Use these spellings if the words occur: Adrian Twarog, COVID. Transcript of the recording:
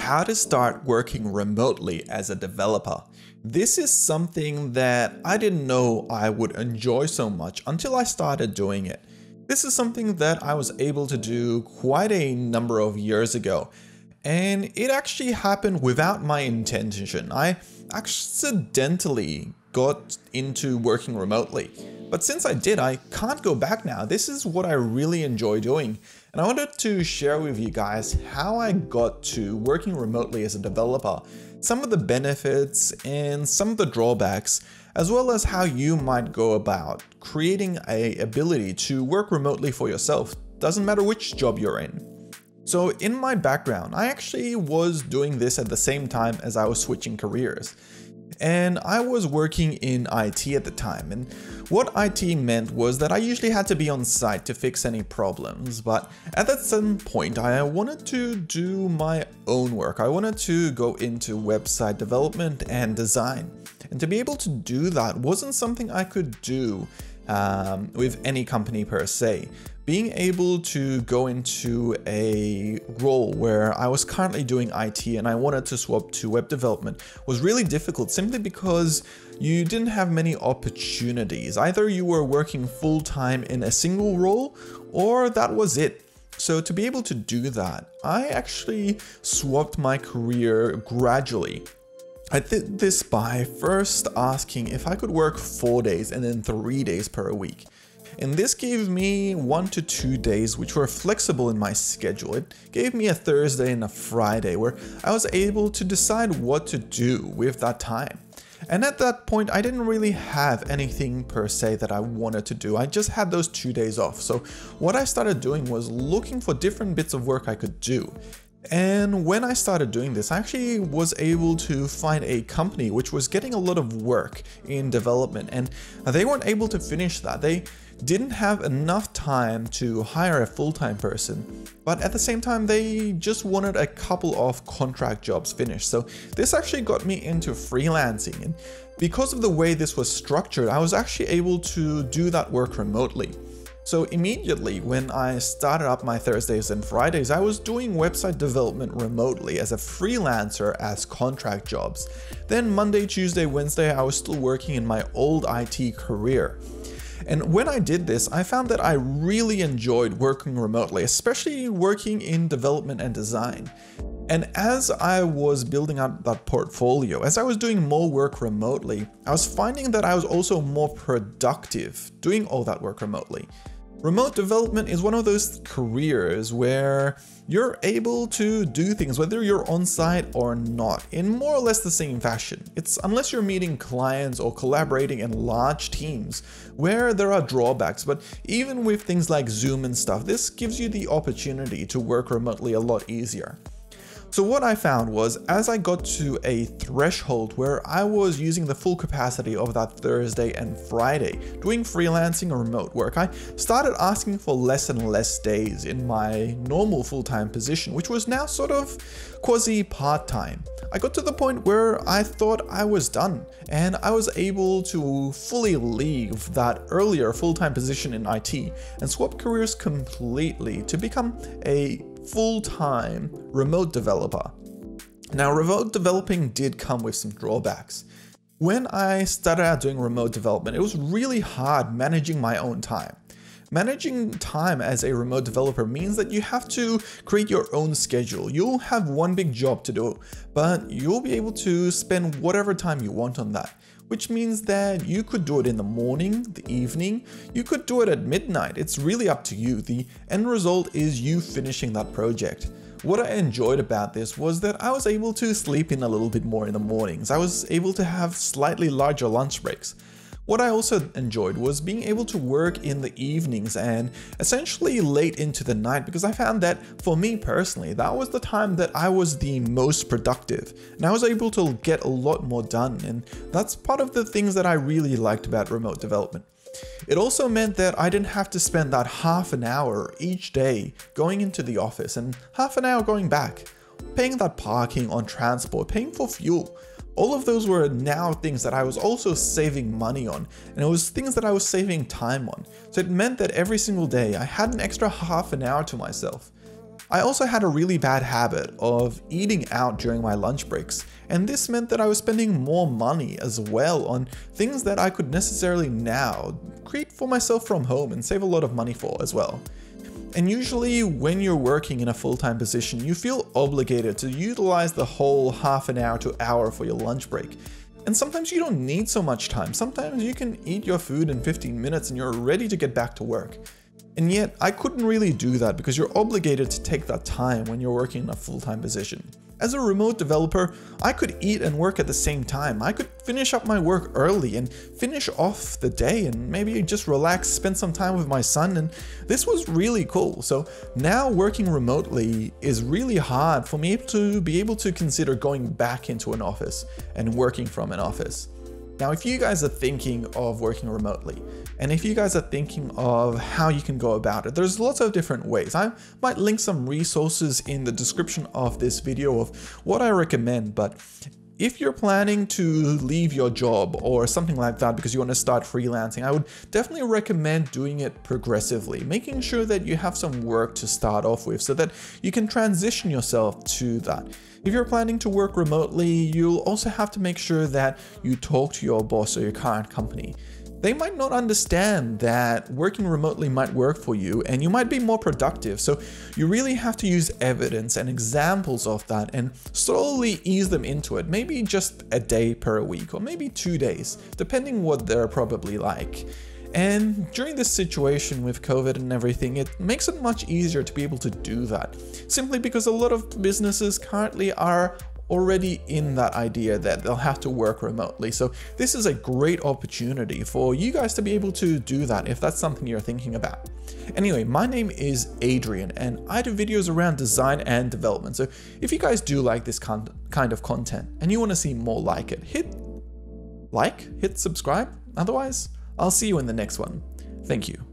How to start working remotely as a developer. This is something that I didn't know I would enjoy so much until I started doing it. This is something that I was able to do quite a number of years ago, and it actually happened without my intention. I accidentally got into working remotely. But since I did, I can't go back now. This is what I really enjoy doing. And I wanted to share with you guys how I got to working remotely as a developer, some of the benefits and some of the drawbacks, as well as how you might go about creating an ability to work remotely for yourself. Doesn't matter which job you're in. So in my background, I actually was doing this at the same time as I was switching careers. And I was working in IT at the time, and what IT meant was that I usually had to be on site to fix any problems, but at that certain point I wanted to do my own work. I wanted to go into website development and design, and to be able to do that wasn't something I could do with any company per se. Being able to go into a role where I was currently doing IT and I wanted to swap to web development was really difficult, simply because you didn't have many opportunities. Either you were working full-time in a single role or that was it. So to be able to do that, I actually swapped my career gradually. I did this by first asking if I could work 4 days and then 3 days per week. And this gave me 1 to 2 days which were flexible in my schedule. It gave me a Thursday and a Friday where I was able to decide what to do with that time. And at that point, I didn't really have anything per se that I wanted to do. I just had those 2 days off. So what I started doing was looking for different bits of work I could do. And when I started doing this, I actually was able to find a company which was getting a lot of work in development, and they weren't able to finish that. They didn't have enough time to hire a full-time person, but at the same time, they just wanted a couple of contract jobs finished. So this actually got me into freelancing, and because of the way this was structured, I was actually able to do that work remotely. So immediately when I started up my Thursdays and Fridays, I was doing website development remotely as a freelancer as contract jobs. Then Monday, Tuesday, Wednesday, I was still working in my old IT career. And when I did this, I found that I really enjoyed working remotely, especially working in development and design. And as I was building up that portfolio, as I was doing more work remotely, I was finding that I was also more productive doing all that work remotely. Remote development is one of those careers where you're able to do things whether you're on site or not in more or less the same fashion. It's unless you're meeting clients or collaborating in large teams where there are drawbacks, but even with things like Zoom and stuff, this gives you the opportunity to work remotely a lot easier. So what I found was, as I got to a threshold where I was using the full capacity of that Thursday and Friday, doing freelancing or remote work, I started asking for less and less days in my normal full-time position, which was now sort of quasi part-time. I got to the point where I thought I was done, and I was able to fully leave that earlier full-time position in IT and swap careers completely to become a full-time remote developer. Now, remote developing did come with some drawbacks. When I started out doing remote development, it was really hard managing my own time. Managing time as a remote developer means that you have to create your own schedule. You'll have one big job to do, but you'll be able to spend whatever time you want on that, which means that you could do it in the morning, the evening, you could do it at midnight. It's really up to you. The end result is you finishing that project. What I enjoyed about this was that I was able to sleep in a little bit more in the mornings. I was able to have slightly larger lunch breaks. What I also enjoyed was being able to work in the evenings and essentially late into the night, because I found that for me personally, that was the time that I was the most productive and I was able to get a lot more done. And that's part of the things that I really liked about remote development. It also meant that I didn't have to spend that half an hour each day going into the office and half an hour going back, paying that parking on transport, paying for fuel. All of those were now things that I was also saving money on, and it was things that I was saving time on. So it meant that every single day I had an extra half an hour to myself. I also had a really bad habit of eating out during my lunch breaks, and this meant that I was spending more money as well on things that I could necessarily now create for myself from home and save a lot of money for as well. And usually when you're working in a full-time position, you feel obligated to utilize the whole half an hour to hour for your lunch break. And sometimes you don't need so much time. Sometimes you can eat your food in 15 minutes and you're ready to get back to work. And yet I couldn't really do that because you're obligated to take that time when you're working in a full-time position. As a remote developer, I could eat and work at the same time. I could finish up my work early and finish off the day and maybe just relax, spend some time with my son, and this was really cool. So now working remotely is really hard for me to be able to consider going back into an office and working from an office. Now, if you guys are thinking of working remotely, and if you guys are thinking of how you can go about it, there's lots of different ways. I might link some resources in the description of this video of what I recommend, but if you're planning to leave your job or something like that because you want to start freelancing, I would definitely recommend doing it progressively, making sure that you have some work to start off with so that you can transition yourself to that. If you're planning to work remotely, you'll also have to make sure that you talk to your boss or your current company. They might not understand that working remotely might work for you and you might be more productive. So you really have to use evidence and examples of that and slowly ease them into it. Maybe just a day per week or maybe 2 days, depending what they're probably like. And during this situation with COVID and everything, it makes it much easier to be able to do that, simply because a lot of businesses currently are already in that idea that they'll have to work remotely. So this is a great opportunity for you guys to be able to do that if that's something you're thinking about. Anyway, my name is Adrian and I do videos around design and development. So if you guys do like this kind of content and you want to see more like it, hit like, hit subscribe. Otherwise, I'll see you in the next one. Thank you.